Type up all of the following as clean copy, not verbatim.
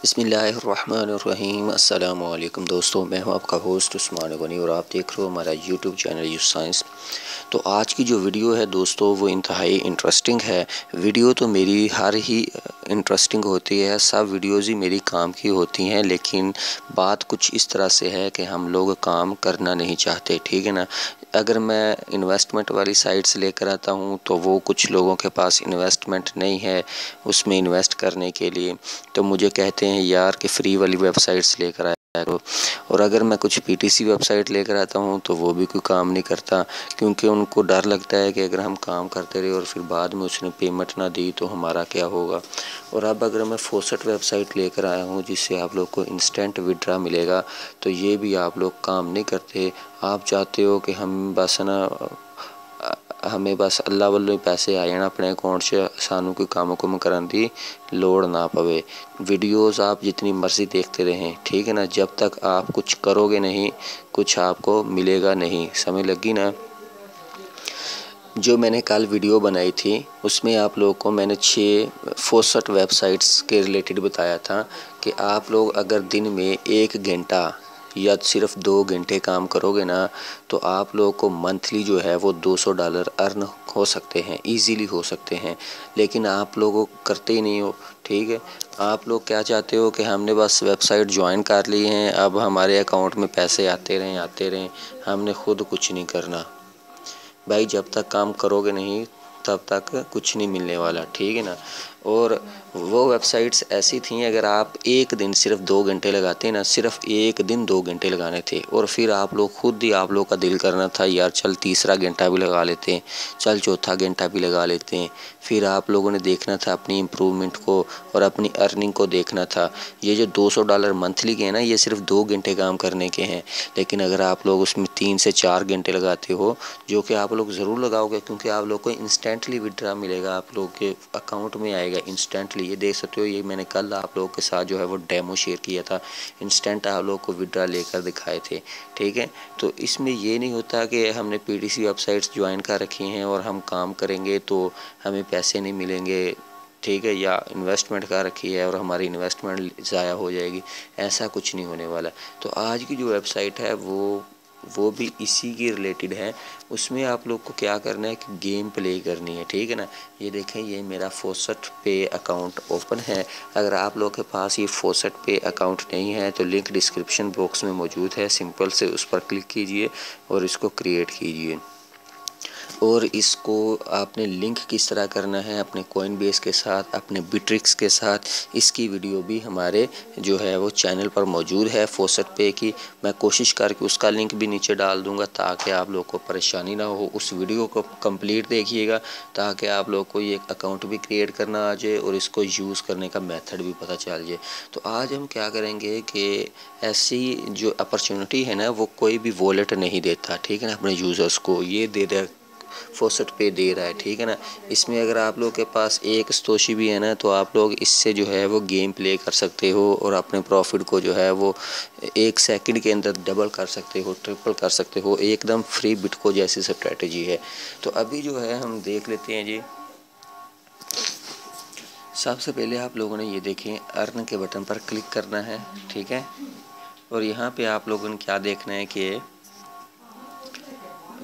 बिस्मिल्लाहिर्रहमानिर्रहीम। अस्सलाम वालेकुम दोस्तों, मैं हूं आपका होस्ट उस्मान गनी और आप देख रहे हो हमारा YouTube चैनल यू साइंस। तो आज की जो वीडियो है दोस्तों वो इंतहाई इंटरेस्टिंग है। वीडियो तो मेरी हर ही इंटरेस्टिंग होती है, सब वीडियोज़ ही मेरी काम की होती हैं, लेकिन बात कुछ इस तरह से है कि हम लोग काम करना नहीं चाहते, ठीक है ना। अगर मैं इन्वेस्टमेंट वाली साइट से लेकर आता हूँ तो वो कुछ लोगों के पास इन्वेस्टमेंट नहीं है उसमें इन्वेस्ट करने के लिए, तो मुझे कहते हैं यार कि फ़्री वाली वेबसाइट से लेकर आया करो। और अगर मैं कुछ PTC वेबसाइट लेकर आता हूँ तो वो भी कोई काम नहीं करता, क्योंकि उनको डर लगता है कि अगर हम काम करते रहे और फिर बाद में उसने पेमेंट ना दी तो हमारा क्या होगा। और अब अगर मैं फॉसेट वेबसाइट लेकर आया हूँ जिससे आप लोग को इंस्टेंट विड्रा मिलेगा, तो ये भी आप लोग काम नहीं करते। आप चाहते हो कि हमें बस अल्लाह वालों पैसे आए ना अपने अकाउंट से, सानू कोई काम कुम करने की लोड़ ना पवे। वीडियोस आप जितनी मर्जी देखते रहें, ठीक है ना, जब तक आप कुछ करोगे नहीं कुछ आपको मिलेगा नहीं। समझ लगी ना। जो मैंने कल वीडियो बनाई थी उसमें आप लोगों को मैंने 6 फॉसेट वेबसाइट्स के रिलेटेड बताया था कि आप लोग अगर दिन में 1 घंटा या सिर्फ 2 घंटे काम करोगे ना तो आप लोगों को मंथली जो है वो $200 अर्न हो सकते हैं, इजीली हो सकते हैं। लेकिन आप लोगों करते ही नहीं हो, ठीक है। आप लोग क्या चाहते हो कि हमने बस वेबसाइट ज्वाइन कर ली है, अब हमारे अकाउंट में पैसे आते रहें, हमने खुद कुछ नहीं करना। भाई जब तक काम करोगे नहीं तब तक कुछ नहीं मिलने वाला, ठीक है ना। और वो वेबसाइट्स ऐसी थीं, अगर आप एक दिन सिर्फ 2 घंटे लगाते ना, सिर्फ एक दिन 2 घंटे लगाने थे, और फिर आप लोग खुद ही आप लोग का दिल करना था यार चल तीसरा घंटा भी लगा लेते हैं, चल चौथा घंटा भी लगा लेते हैं। फिर आप लोगों ने देखना था अपनी इम्प्रूवमेंट को और अपनी अर्निंग को देखना था। ये जो $200 मंथली के हैं ना, ये सिर्फ 2 घंटे काम करने के हैं, लेकिन अगर आप लोग उसमें 3 से 4 घंटे लगाते हो, जो कि आप लोग ज़रूर लगाओगे क्योंकि आप लोग को इंस्टेंटली विड्रा मिलेगा, आप लोग के अकाउंट में आएगा इंस्टेंटली। ये देख सकते हो, ये मैंने कल आप लोगों के साथ जो है वो डेमो शेयर किया था, इंस्टेंट आप लोगों को विड्रा लेकर दिखाए थे, ठीक है। तो इसमें ये नहीं होता कि हमने PTC वेबसाइट्स ज्वाइन कर रखी हैं और हम काम करेंगे तो हमें पैसे नहीं मिलेंगे, ठीक है, या इन्वेस्टमेंट कर रखी है और हमारी इन्वेस्टमेंट ज़ाया हो जाएगी, ऐसा कुछ नहीं होने वाला। तो आज की जो वेबसाइट है वो भी इसी के रिलेटेड है। उसमें आप लोग को क्या करना है कि गेम प्ले करनी है, ठीक है ना। ये देखें, ये मेरा फॉसेट पे अकाउंट ओपन है। अगर आप लोग के पास ये फॉसेट पे अकाउंट नहीं है तो लिंक डिस्क्रिप्शन बॉक्स में मौजूद है, सिंपल से उस पर क्लिक कीजिए और इसको क्रिएट कीजिए। और इसको आपने लिंक किस तरह करना है अपने Coinbase के साथ, अपने Bitrix के साथ, इसकी वीडियो भी हमारे जो है वो चैनल पर मौजूद है फॉसेट पे की। मैं कोशिश करके उसका लिंक भी नीचे डाल दूंगा ताकि आप लोग को परेशानी ना हो। उस वीडियो को कंप्लीट देखिएगा ताकि आप लोग को ये अकाउंट भी क्रिएट करना आ जाए और इसको यूज़ करने का मेथड भी पता चल जाए। तो आज हम क्या करेंगे कि ऐसी जो अपॉर्चुनिटी है ना वो कोई भी वॉलेट नहीं देता, ठीक है ना, अपने यूज़र्स को। ये फॉसेट पे दे रहा है, ठीक है ना। इसमें अगर आप लोग के पास एक सतोशी भी है ना तो आप लोग इससे जो है वो गेम प्ले कर सकते हो और अपने प्रॉफिट को जो है वो 1 सेकंड के अंदर डबल कर सकते हो, ट्रिपल कर सकते हो, एकदम फ्री बिटकॉइन जैसी स्ट्रेटजी है। तो अभी जो है हम देख लेते हैं जी। सबसे पहले आप लोगों ने ये देखें अर्न के बटन पर क्लिक करना है, ठीक है। और यहाँ पर आप लोगों ने क्या देखना है कि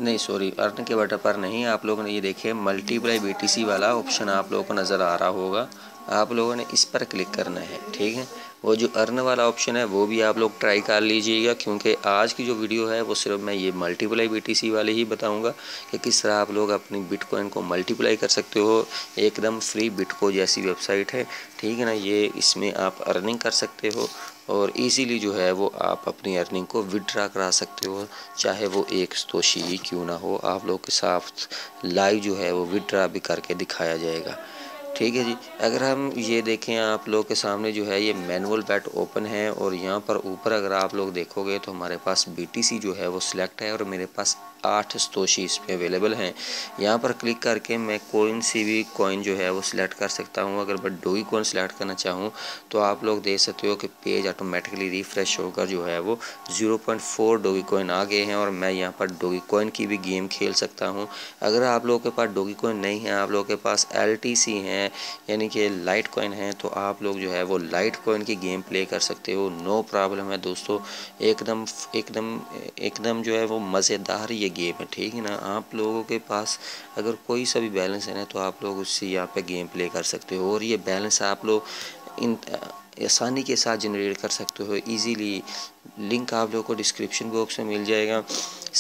नहीं, सॉरी, अर्न के बटन पर नहीं, आप लोगों ने ये देखे मल्टीप्लाई BTC वाला ऑप्शन आप लोगों को नज़र आ रहा होगा, आप लोगों ने इस पर क्लिक करना है, ठीक है। वो जो अर्न वाला ऑप्शन है वो भी आप लोग ट्राई कर लीजिएगा, क्योंकि आज की जो वीडियो है वो सिर्फ मैं ये मल्टीप्लाई BTC वाले ही बताऊंगा कि किस तरह आप लोग अपनी बिटकॉइन को मल्टीप्लाई कर सकते हो। एकदम फ्री बिटकॉइन जैसी वेबसाइट है, ठीक है ना। ये इसमें आप अर्निंग कर सकते हो और इजीली जो है वो आप अपनी अर्निंग को विड्रा करा सकते हो, चाहे वो एक सतोशी ही क्यों ना हो। आप लोग के साथ लाइव जो है वो विड्रा भी करके दिखाया जाएगा, ठीक है जी। अगर हम ये देखें, आप लोग के सामने जो है ये मैनुअल बेट ओपन है और यहाँ पर ऊपर अगर आप लोग देखोगे तो हमारे पास BTC जो है वो सिलेक्ट है और मेरे पास 8 सतोशी इसमें अवेलेबल हैं। यहाँ पर क्लिक करके मैं कोई सी भी कॉइन जो है वो सिलेक्ट कर सकता हूँ। अगर मैं डॉगकॉइन सिलेक्ट करना चाहूँ तो आप लोग देख सकते हो कि पेज ऑटोमेटिकली रिफ्रेश होकर जो है वो 0.4 डॉगकॉइन आ गए हैं और मैं यहाँ पर डॉगकॉइन की भी गेम खेल सकता हूँ। अगर आप लोगों के पास डॉगकॉइन नहीं है, आप लोगों के पास LTC हैं, है यानी कि लाइट कॉइन है, तो आप लोग जो है वो लाइट कॉइन की गेम प्ले कर सकते हो, नो प्रॉब्लम है दोस्तों। एकदम एकदम एकदम जो है वो मज़ेदार ये गेम है, ठीक है ना। आप लोगों के पास अगर कोई सा भी बैलेंस है ना, तो आप लोग उससे यहाँ पे गेम प्ले कर सकते हो, और ये बैलेंस आप लोग इन आसानी के साथ जनरेट कर सकते हो इजीली। लिंक आप लोगों को डिस्क्रिप्शन बॉक्स में मिल जाएगा।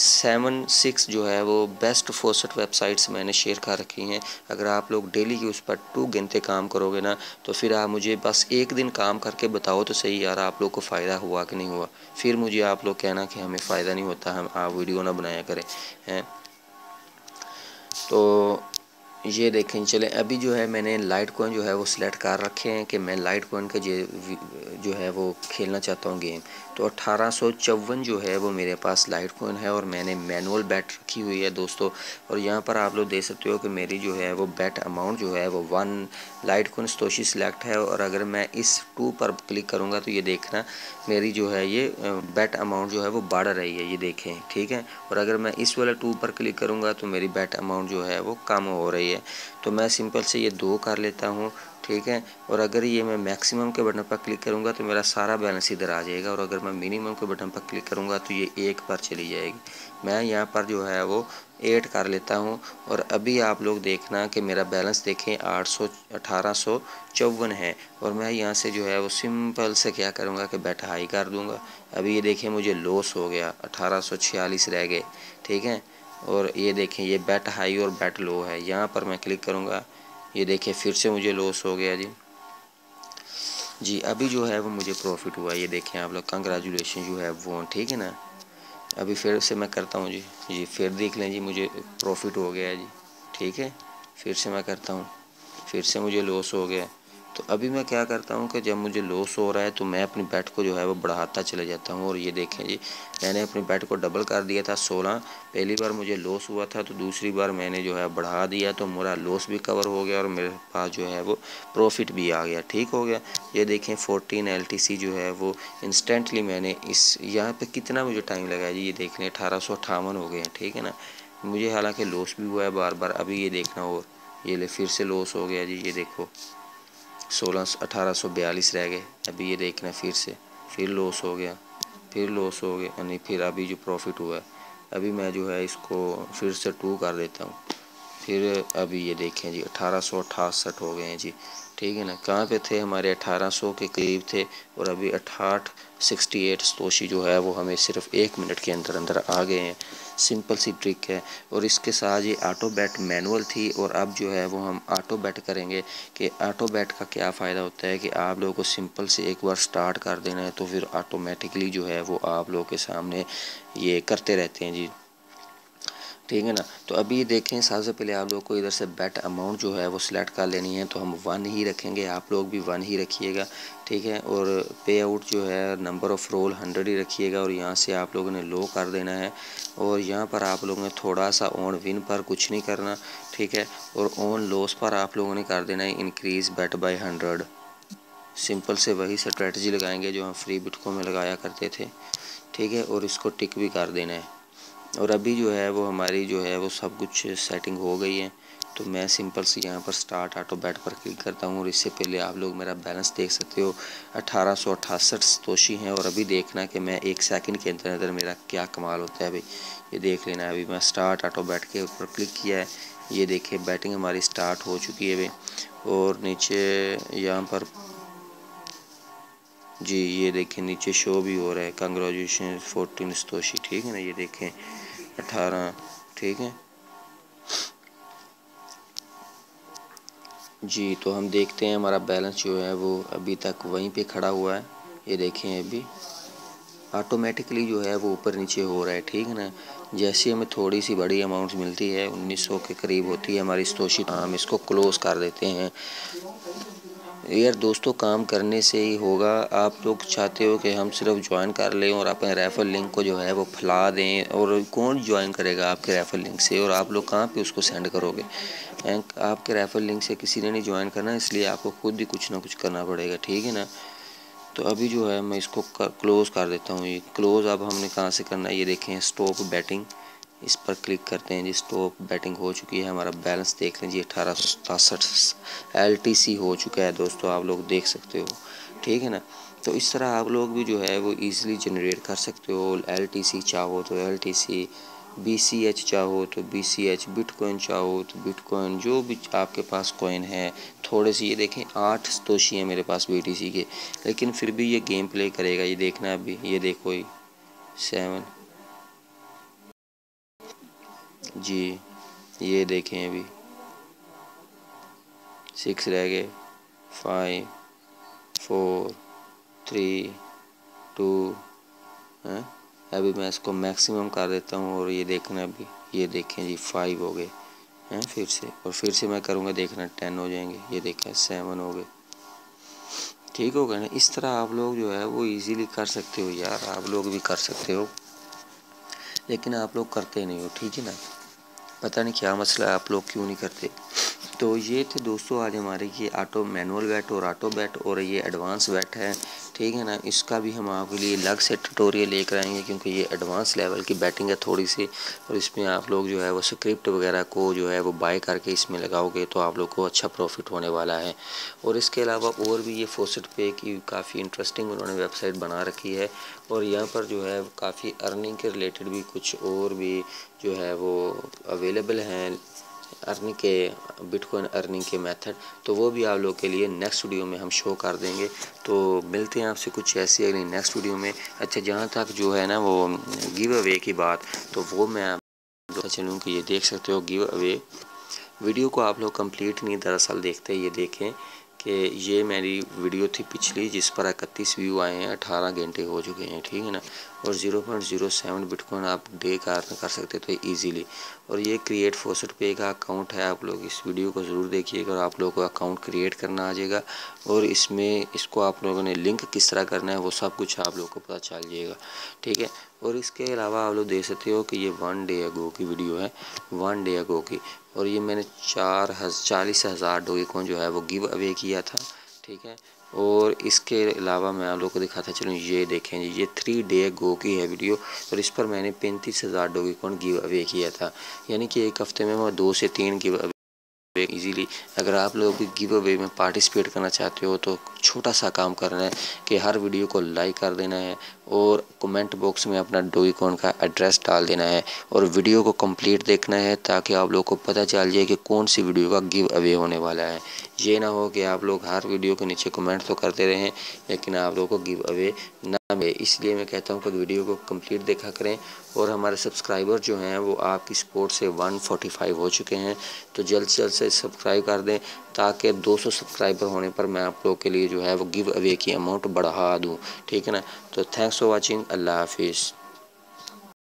7-6 जो है वो बेस्ट फॉसेट वेबसाइट्स मैंने शेयर कर रखी हैं। अगर आप लोग डेली की उस पर 2 घंटे काम करोगे ना, तो फिर आप मुझे बस एक दिन काम करके बताओ तो सही यार, आप लोग को फ़ायदा हुआ कि नहीं हुआ। फिर मुझे आप लोग कहना कि हमें फ़ायदा नहीं होता, हम आप वीडियो ना बनाया करें हैं। तो ये देखें, चले अभी जो है मैंने लाइट कॉइन जो है वो सिलेक्ट कर रखे हैं कि मैं लाइट कॉइन का जो है वो खेलना चाहता हूँ गेम। तो 1854 जो है वो मेरे पास लाइट कॉइन है, और मैंने मैनुअल बैट रखी हुई है दोस्तों। और यहाँ पर आप लोग देख सकते हो कि मेरी जो है वो बैट अमाउंट जो है वो 1 लाइट कॉइन सतोशी सिलेक्ट है, और अगर मैं इस 2 पर क्लिक करूँगा तो ये देखना मेरी जो है ये बैट अमाउंट जो है वो बढ़ रही है, ये देखें, ठीक है। और अगर मैं इस वाले 2 पर क्लिक करूँगा तो मेरी बैट अमाउंट जो है वो कम हो रही है, तो मैं सिंपल से ये 2 कर लेता हूँ, ठीक है। और अगर ये मैं मैक्सिमम के बटन पर क्लिक करूँगा तो मेरा सारा बैलेंस इधर आ जाएगा, और अगर मैं मिनिमम के बटन पर क्लिक करूँगा तो ये 1 पर चली जाएगी। मैं यहाँ पर जो है वो 8 कर लेता हूँ, और अभी आप लोग देखना कि मेरा बैलेंस देखें 1854 है, और मैं यहाँ से जो है वो सिंपल से क्या करूँगा कि बैट हाई कर दूँगा। अभी ये देखें मुझे लॉस हो गया, 1846 रह गए, ठीक है। और ये देखें ये बैट हाई और बैट लो है, यहाँ पर मैं क्लिक करूँगा, ये देखें फिर से मुझे लॉस हो गया जी। अभी जो है वो मुझे प्रॉफिट हुआ, ये देखें आप लोग, कंग्रेचुलेशन यू हैव वोन, ठीक है ना। अभी फिर से मैं करता हूँ जी, फिर देख लें जी, मुझे प्रॉफिट हो गया जी, ठीक है। फिर से मैं करता हूँ, फिर से मुझे लॉस हो गया। तो अभी मैं क्या करता हूँ कि जब मुझे लॉस हो रहा है तो मैं अपनी बैट को जो है वो बढ़ाता चले जाता हूँ, और ये देखें जी मैंने अपनी बैट को डबल कर दिया था। 16 पहली बार मुझे लॉस हुआ था, तो दूसरी बार मैंने जो है बढ़ा दिया, तो मेरा लॉस भी कवर हो गया और मेरे पास जो है वो प्रॉफिट भी आ गया, ठीक हो गया। ये देखें 14 LTC जो है वो इंस्टेंटली मैंने इस यहाँ पर कितना मुझे टाइम लगाया जी, ये देख लें 1858 हो गए हैं, ठीक है ना। मुझे हालाँकि लॉस भी हुआ है बार बार। अभी ये देखना, और ये ले फिर से लॉस हो गया जी, ये देखो 1842 रह गए। अभी ये देखना फिर से, फिर लॉस हो गया, फिर लॉस हो गया, यानी फिर अभी जो प्रॉफिट हुआ है। अभी मैं जो है इसको फिर से 2 कर देता हूँ, फिर अभी ये देखें जी 1868 हो गए हैं जी, ठीक है ना। कहाँ पे थे हमारे 1800 के करीब थे, और अभी 1868 सतोशी जो है वो हमें सिर्फ 1 मिनट के अंदर अंदर आ गए हैं। सिंपल सी ट्रिक है, और इसके साथ ये ऑटो बैट मैनुअल थी, और अब जो है वो हम ऑटो बैट करेंगे कि ऑटो बैट का क्या फ़ायदा होता है कि आप लोगों को सिंपल से एक बार स्टार्ट कर देना है, तो फिर ऑटोमेटिकली जो है वो आप लोगों के सामने ये करते रहते हैं जी, ठीक है ना। तो अभी देखें, सबसे पहले आप लोग को इधर से बैट अमाउंट जो है वो सिलेक्ट कर लेनी है, तो हम 1 ही रखेंगे, आप लोग भी 1 ही रखिएगा, ठीक है। और पे आउट जो है नंबर ऑफ़ रोल 100 ही रखिएगा, और यहाँ से आप लोगों ने लो कर देना है, और यहाँ पर आप लोगों ने थोड़ा सा ऑन विन पर कुछ नहीं करना, ठीक है। और ऑन लॉस पर आप लोगों ने कर देना है इंक्रीज़ बैट बाय 100। सिंपल से वही स्ट्रेटजी लगाएंगे जो हम फ्री बिटकॉइन में लगाया करते थे, ठीक है। और इसको टिक भी कर देना है, और अभी जो है वो हमारी जो है वो सब कुछ सेटिंग हो गई है। तो मैं सिंपल से यहाँ पर स्टार्ट ऑटो बैट पर क्लिक करता हूँ, और इससे पहले आप लोग मेरा बैलेंस देख सकते हो 1868 सतोशी हैं। और अभी देखना कि मैं 1 सेकंड के अंदर अंदर मेरा क्या कमाल होता है। भाई ये देख लेना, अभी मैं स्टार्ट ऑटो बैट के ऊपर क्लिक किया है, ये देखिए बैटिंग हमारी स्टार्ट हो चुकी है भाई। और नीचे यहाँ पर जी ये देखें नीचे शो भी हो रहा है कंग्रेचुलेशन 14 सतोशी, ठीक है ना। ये देखें 18, ठीक है जी। तो हम देखते हैं हमारा बैलेंस जो है वो अभी तक वहीं पे खड़ा हुआ है, ये देखें अभी ऑटोमेटिकली जो है वो ऊपर नीचे हो रहा है, ठीक है ना। जैसे हमें थोड़ी सी बड़ी अमाउंट मिलती है, 1900 के करीब होती है हमारी सतोशी, हम इसको क्लोज़ कर देते हैं। यार दोस्तों काम करने से ही होगा, आप लोग चाहते हो कि हम सिर्फ ज्वाइन कर लें और अपने रेफ़र लिंक को जो है वो फैला दें, और कौन ज्वाइन करेगा आपके रेफ़र लिंक से, और आप लोग कहाँ पे उसको सेंड करोगे। आपके रेफ़र लिंक से किसी ने नहीं ज्वाइन करना, इसलिए आपको खुद ही कुछ ना कुछ करना पड़ेगा, ठीक है ना। तो अभी जो है मैं इसको क्लोज़ कर देता हूँ। ये क्लोज़ अब हमने कहाँ से करना है, ये देखें स्टॉप बैटिंग, इस पर क्लिक करते हैं जी। स्टॉप बैटिंग हो चुकी है, हमारा बैलेंस देख लीजिए 1867 LTC हो चुका है दोस्तों, आप लोग देख सकते हो, ठीक है ना। तो इस तरह आप लोग भी जो है वो ईज़िली जनरेट कर सकते हो। LTC चाहो तो LTC, BCH चाहो तो BCH, बिटकॉइन चाहो तो बिटकॉइन, जो भी आपके पास कॉइन है। थोड़े से ये देखें 8 सतोशी है मेरे पास BTC के, लेकिन फिर भी ये गेम प्ले करेगा, ये देखना अभी, ये देखो ही 7 जी, ये देखें अभी 6 रह गए, 5 4 3 2 है। अभी मैं इसको मैक्सिमम कर देता हूँ और ये देखना अभी, ये देखें जी 5 हो गए हैं, फिर से और फिर से मैं करूँगा, देखना 10 हो जाएंगे, ये देखना 7 हो गए, ठीक होगा ना। इस तरह आप लोग जो है वो इजीली कर सकते हो यार, आप लोग भी कर सकते हो, लेकिन आप लोग करते नहीं हो, ठीक है ना। पता नहीं क्या मसला है, आप लोग क्यों नहीं करते। तो ये थे दोस्तों आज हमारे ये ऑटो मैनुअल बैट और ऑटो बैट और ये एडवांस बैट है, ठीक है ना। इसका भी हम आपके लिए अलग से ट्यूटोरियल लेकर आएंगे, क्योंकि ये एडवांस लेवल की बैटिंग है थोड़ी सी, और इसमें आप लोग जो है वो स्क्रिप्ट वगैरह को जो है वो बाय करके इसमें लगाओगे तो आप लोग को अच्छा प्रॉफिट होने वाला है। और इसके अलावा और भी ये फॉसेट पे की काफ़ी इंटरेस्टिंग उन्होंने वेबसाइट बना रखी है, और यहाँ पर जो है काफ़ी अर्निंग के रिलेटेड भी कुछ और भी जो है वो अवेलेबल हैं, अर्निंग के बिटकॉइन अर्निंग के मेथड, तो वो भी आप लोग के लिए नेक्स्ट वीडियो में हम शो कर देंगे। तो मिलते हैं आपसे कुछ ऐसी अगली नेक्स्ट वीडियो में। अच्छा, जहाँ तक जो है ना वो गिव अवे की बात, तो वो मैं आप लोग चलूँ कि ये देख सकते हो गिव अवे वीडियो को आप लोग कंप्लीट नहीं दरअसल देखते। ये देखें कि ये मेरी वीडियो थी पिछली, जिस पर 31 व्यू आए हैं, 18 घंटे हो चुके हैं, ठीक है ना। और 0.07 बिटकॉइन आप डे का अर्न कर सकते थे इजीली। और ये क्रिएट फॉसेट पे का अकाउंट है, आप लोग इस वीडियो को ज़रूर देखिएगा और आप लोगों को अकाउंट क्रिएट करना आ जाएगा, और इसमें इसको आप लोगों ने लिंक किस तरह करना है वो सब कुछ आप लोगों को पता चल जाएगा, ठीक है। और इसके अलावा आप लोग देख सकते हो कि ये 1 डे अगो की वीडियो है, 1 डे अगो की, और ये मैंने 40,000 डॉगीकॉइन जो है वो गिव अवे किया था, ठीक है। और इसके अलावा मैं आप लोगों को दिखाता चलूँ, ये देखें जी, ये 3 डे अगो की है वीडियो, और इस पर मैंने 35,000 डॉगीकॉइन गिव अवे किया था, यानी कि एक हफ्ते में मैं 2 से 3 गिव अवे ईज़िली। अगर आप लोग भी गिव अवे में पार्टिसिपेट करना चाहते हो तो छोटा सा काम करना है कि हर वीडियो को लाइक कर देना है और कमेंट बॉक्स में अपना डॉगीकॉइन का एड्रेस डाल देना है, और वीडियो को कंप्लीट देखना है ताकि आप लोग को पता चल जाए कि कौन सी वीडियो का गिव अवे होने वाला है। ये ना हो कि आप लोग हर वीडियो के नीचे कमेंट तो करते रहें लेकिन आप लोगों को गिव अवे ना मिले। इसलिए मैं कहता हूँ कि वीडियो को कंप्लीट देखा करें, और हमारे सब्सक्राइबर जो हैं वो आपकी सपोर्ट से 145 हो चुके हैं, तो जल्द से जल्द से सब्सक्राइब कर दें ताकि 200 सब्सक्राइबर होने पर मैं आप लोग के लिए जो है वो गिव अवे की अमाउंट बढ़ा दूँ, ठीक है ना। तो थैंक्स फॉर वॉचिंग, अल्लाह हाफिज़।